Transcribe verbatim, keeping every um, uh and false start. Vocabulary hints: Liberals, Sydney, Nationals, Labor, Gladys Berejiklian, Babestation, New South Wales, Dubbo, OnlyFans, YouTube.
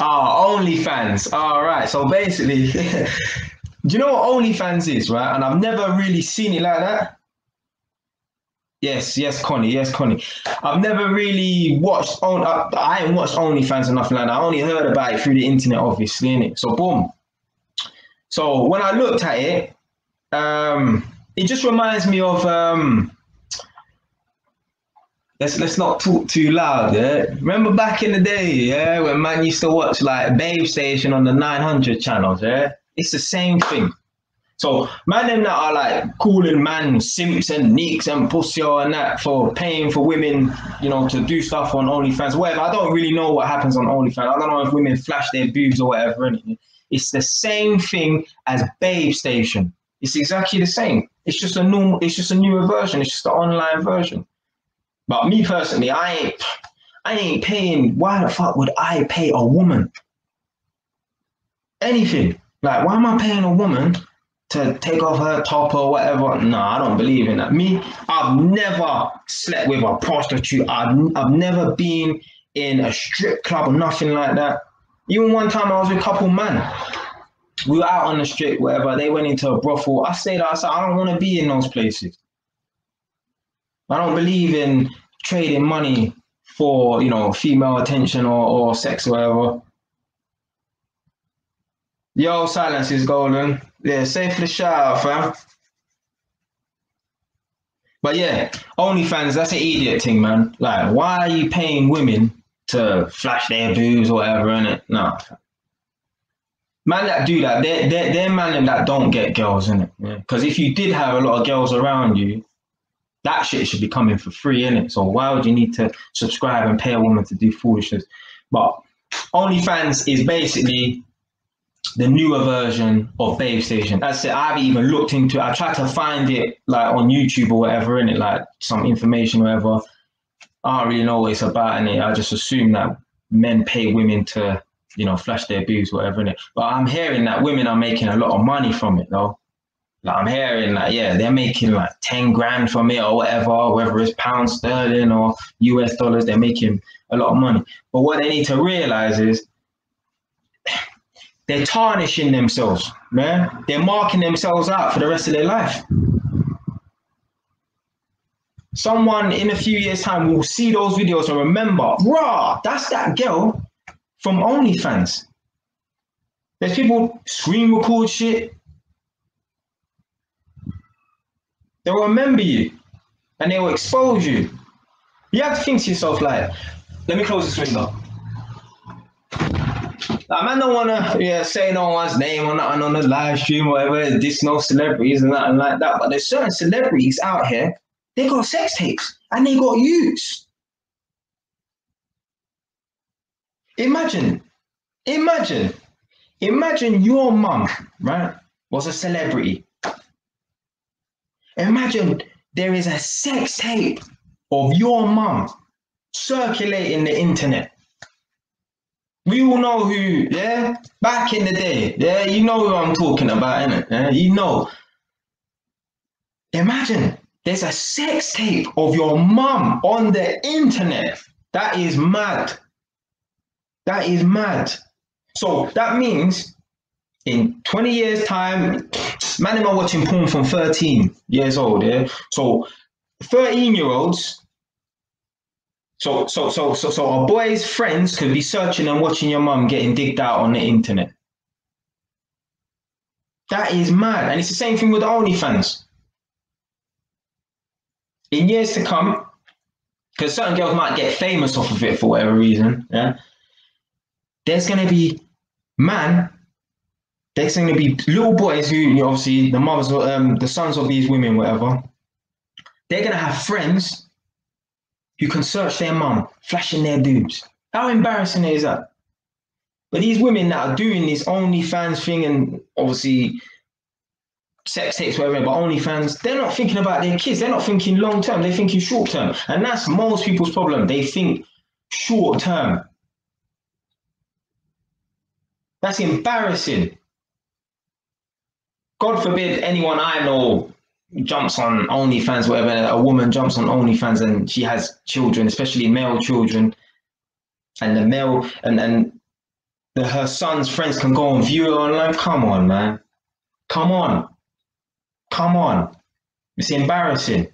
Oh, OnlyFans. All right. So basically, do you know what OnlyFans is, right? And I've never really seen it like that. Yes, yes, Connie. Yes, Connie. I've never really watched, on, I, I ain't watched OnlyFans or nothing like that. I only heard about it through the internet, obviously, innit? So, boom. So, when I looked at it, um, it just reminds me of, um, let's let's not talk too loud, yeah? Remember back in the day, yeah, when man used to watch, like, Babestation on the nine hundred channels, yeah? It's the same thing. So, man them that are like calling man simps and neeks and pussy and that for paying for women, you know, to do stuff on OnlyFans, whatever. I don't really know what happens on OnlyFans. I don't know if women flash their boobs or whatever. Anything. It's the same thing as Babestation. It's exactly the same. It's just a normal. It's just a newer version. It's just an online version. But me personally, I ain't. I ain't paying. Why the fuck would I pay a woman? Anything. Like, why am I paying a woman to take off her top or whatever? No, I don't believe in that. Me, I've never slept with a prostitute. I've, I've never been in a strip club or nothing like that. Even one time I was with a couple men. We were out on the strip, whatever. They went into a brothel. I stayed outside. I don't want to be in those places. I don't believe in trading money for, you know, female attention or, or sex or whatever. Yo, silence is golden. Yeah, safely shout out, fam. But yeah, OnlyFans, that's an idiot thing, man. Like, why are you paying women to flash their boobs or whatever, innit? No. Man that do that, they're, they're, they're man that don't get girls, innit? Because yeah. If you did have a lot of girls around you, that shit should be coming for free, innit? So why would you need to subscribe and pay a woman to do foolishness? But OnlyFans is basically the newer version of Babestation. That's it. I haven't even looked into it. I tried to find it like on YouTube or whatever, in it, like some information or whatever. I don't really know what it's about, in it. I just assume that men pay women to, you know, flash their boobs, whatever, in it. But I'm hearing that women are making a lot of money from it, though. Like, I'm hearing that, like, yeah, they're making like ten grand from it or whatever, whether it's pound sterling or U S dollars, they're making a lot of money. But what they need to realize is, they're tarnishing themselves, man. They're marking themselves out for the rest of their life. Someone in a few years' time will see those videos and remember, rah, that's that girl from OnlyFans. There's people screen record shit. They'll remember you and they'll expose you. You have to think to yourself, like, let me close this window. Like, man don't wanna yeah say no one's name or nothing on the live stream or whatever, diss no celebrities and nothing like that. But there's certain celebrities out here, they got sex tapes and they got used. Imagine, imagine, imagine your mum, right, was a celebrity. Imagine there is a sex tape of your mum circulating the internet. We all know who, yeah, back in the day, yeah, you know who I'm talking about, innit? Yeah? You know. Imagine there's a sex tape of your mum on the internet. That is mad. That is mad. So that means in twenty years' time, man, I'm watching porn from thirteen years old, yeah? So thirteen year olds. So, so, so, so, so our boys' friends could be searching and watching your mum getting digged out on the internet. That is mad. And it's the same thing with OnlyFans. In years to come, because certain girls might get famous off of it for whatever reason, yeah, there's going to be, man, there's going to be little boys who, you know, obviously, the mothers, um, the sons of these women, whatever, they're going to have friends you can search their mum, flashing their boobs. How embarrassing is that? But these women that are doing this OnlyFans thing and obviously sex tapes, whatever, but OnlyFans, they're not thinking about their kids. They're not thinking long term. They're thinking short term. And that's most people's problem. They think short term. That's embarrassing. God forbid anyone I know jumps on OnlyFans, whatever, a woman jumps on OnlyFans and she has children, especially male children, and the male and and that her son's friends can go and view it online? Come on, man. Come on. Come on. It's embarrassing.